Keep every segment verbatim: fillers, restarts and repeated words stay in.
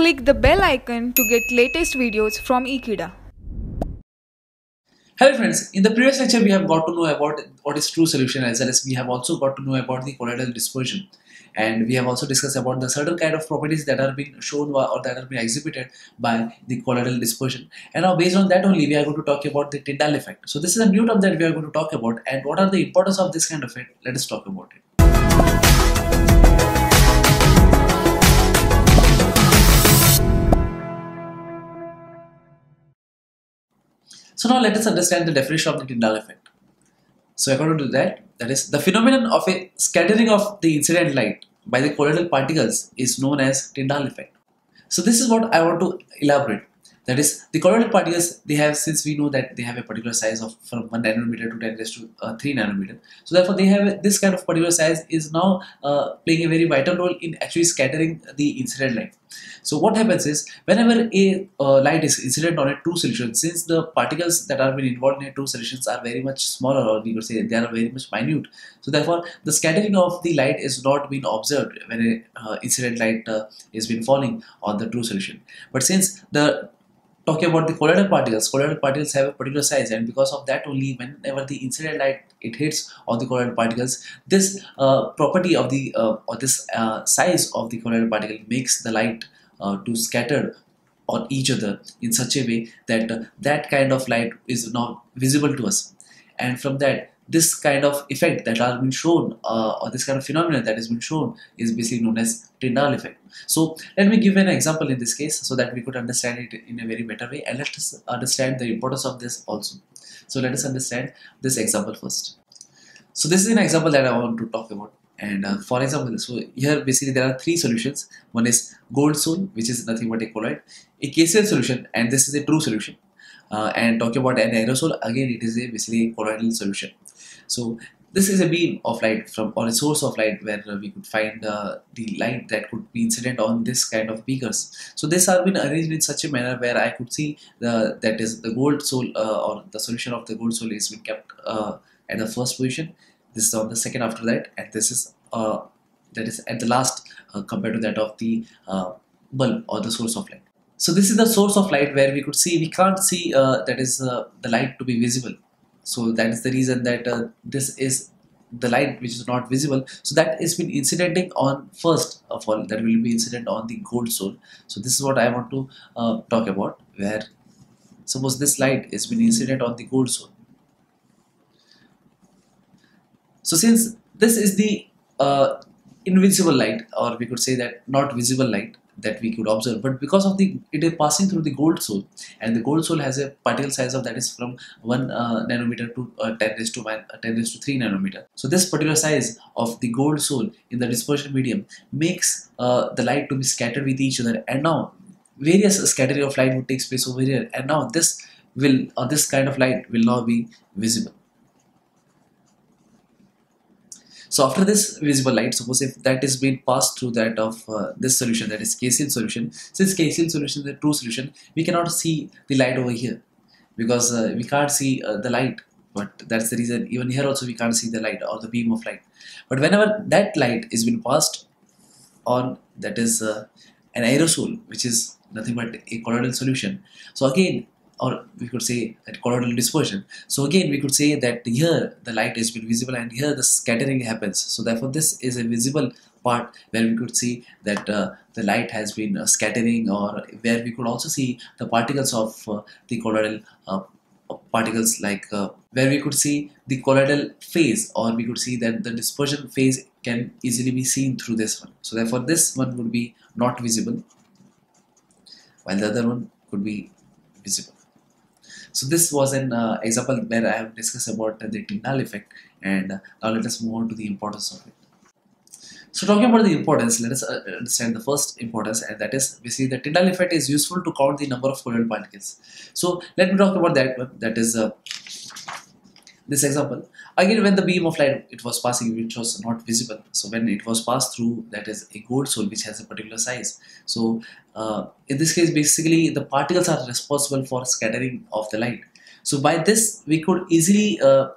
Click the bell icon to get latest videos from Ekeeda. Hello friends, in the previous lecture we have got to know about what is true solution, as well as we have also got to know about the colloidal dispersion, and we have also discussed about the certain kind of properties that are being shown or that are being exhibited by the colloidal dispersion. And now based on that only we are going to talk about the Tyndall effect. So this is a new term that we are going to talk about, and what are the importance of this kind of effect? Let us talk about it. So now let us understand the definition of the Tyndall effect. So according to that, that is, the phenomenon of a scattering of the incident light by the colloidal particles is known as Tyndall effect. So this is what I want to elaborate. That is, the colloidal particles, they have, since we know that they have a particular size of from one nanometer to ten raised to three nanometer. So therefore they have a, this kind of particular size is now uh, playing a very vital role in actually scattering the incident light. So what happens is, whenever a uh, light is incident on a true solution, since the particles that are been involved in a true solutions are very much smaller, or we could say they are very much minute, so therefore the scattering of the light is not been observed when a uh, incident light uh, is been falling on the true solution. But since the talking about the colloidal particles, colloidal particles have a particular size, and because of that only, whenever the incident light it hits on the colloidal particles, this uh, property of the uh, or this uh, size of the colloidal particle makes the light uh, to scatter on each other in such a way that uh, that kind of light is now visible to us. And from that, this kind of effect that has been shown uh, or this kind of phenomenon that has been shown is basically known as Tyndall effect. So let me give an example in this case so that we could understand it in a very better way, and let us understand the importance of this also. So let us understand this example first. So this is an example that I want to talk about. And uh, for example, so here basically there are three solutions. One is gold sol, which is nothing but a colloid, a K C L solution, and this is a true solution. Uh, and talking about an aerosol, again it is a basically colloidal solution. So this is a beam of light from, or a source of light, where uh, we could find uh, the light that could be incident on this kind of beakers. So these are been arranged in such a manner where I could see the, that is the gold sol uh, or the solution of the gold sol is been kept uh, at the first position. This is on the second after that, and this is uh, that is at the last uh, compared to that of the uh, bulb or the source of light. So this is the source of light where we could see, we can't see uh, that is uh, the light to be visible. So that is the reason that uh, this is the light which is not visible. So that has been incidenting on, first of all, that will be incident on the gold sol. So this is what I want to uh, talk about, where suppose this light has been incident on the gold sol. So since this is the uh, invisible light, or we could say that not visible light, that we could observe, but because of the it is passing through the gold sol, and the gold sol has a particle size of that is from one uh, nanometer to uh, ten raised to three nanometer. So this particular size of the gold sol in the dispersion medium makes uh, the light to be scattered with each other, and now various scattering of light would take place over here, and now this will or this kind of light will now be visible. So after this visible light, suppose if that is being passed through that of uh, this solution, that is K C L solution, since K C L solution is a true solution, we cannot see the light over here, because uh, we can't see uh, the light. But that's the reason even here also we can't see the light or the beam of light. But whenever that light is being passed on, that is uh, an aerosol, which is nothing but a colloidal solution. So again, or we could say that colloidal dispersion. So again we could say that here the light has been visible, and here the scattering happens. So therefore this is a visible part where we could see that uh, the light has been uh, scattering, or where we could also see the particles of uh, the colloidal uh, particles, like uh, where we could see the colloidal phase, or we could see that the dispersion phase can easily be seen through this one. So therefore this one would be not visible, while the other one could be visible. So this was an uh, example where I have discussed about uh, the Tyndall effect, and uh, now let us move on to the importance of it. So talking about the importance, let us uh, understand the first importance, and that is basically the Tyndall effect is useful to count the number of colloidal particles. So let me talk about that one, that is uh, this example. Again, when the beam of light it was passing, which was not visible, so when it was passed through, that is a gold sol which has a particular size. So uh, in this case, basically the particles are responsible for scattering of the light. So by this we could easily uh,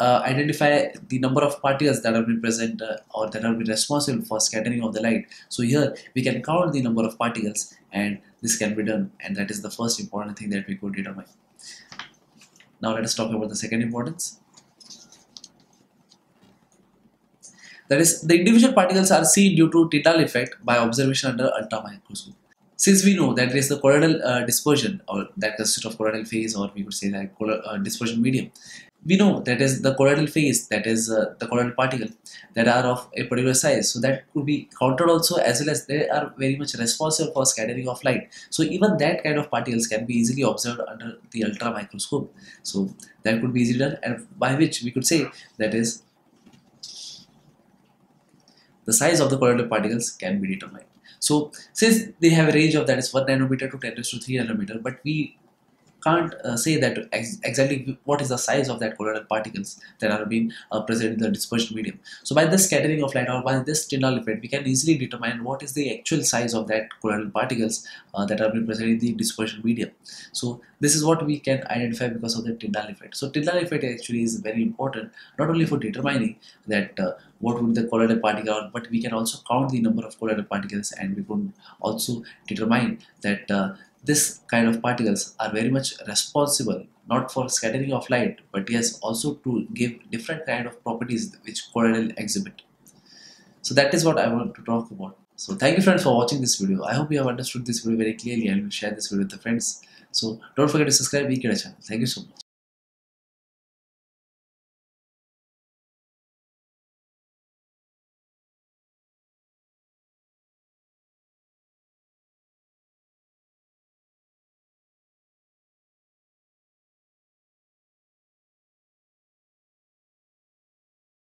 uh, identify the number of particles that have been present uh, or that have been responsible for scattering of the light. So here we can count the number of particles, and this can be done, and that is the first important thing that we could determine. Now let us talk about the second importance. That is, the individual particles are seen due to Tyndall effect by observation under ultra microscope. Since we know that there is the colloidal uh, dispersion, or that consists of colloidal phase, or we could say that uh, dispersion medium, we know that is the colloidal phase, that is uh, the colloidal particle that are of a particular size. So that could be counted also, as well as they are very much responsible for scattering of light. So even that kind of particles can be easily observed under the ultra microscope. So that could be easily done, and by which we could say that is the size of the colloidal particles can be determined. So since they have a range of that is one nanometer to ten to three nanometer, but we can't uh, say that ex exactly what is the size of that colloidal particles that are being uh, present in the dispersion medium. So by the scattering of light, or by this Tyndall effect, we can easily determine what is the actual size of that colloidal particles uh, that are being present in the dispersion medium. So this is what we can identify because of the Tyndall effect. So Tyndall effect actually is very important, not only for determining that uh, what would the colloidal particle are, but we can also count the number of colloidal particles, and we could also determine that uh, this kind of particles are very much responsible not for scattering of light, but yes, also to give different kind of properties which colloidal exhibit. So that is what I want to talk about. So thank you friends for watching this video. I hope you have understood this video very clearly, and will share this video with the friends. So don't forget to subscribe to Ekeeda channel. Thank you so much.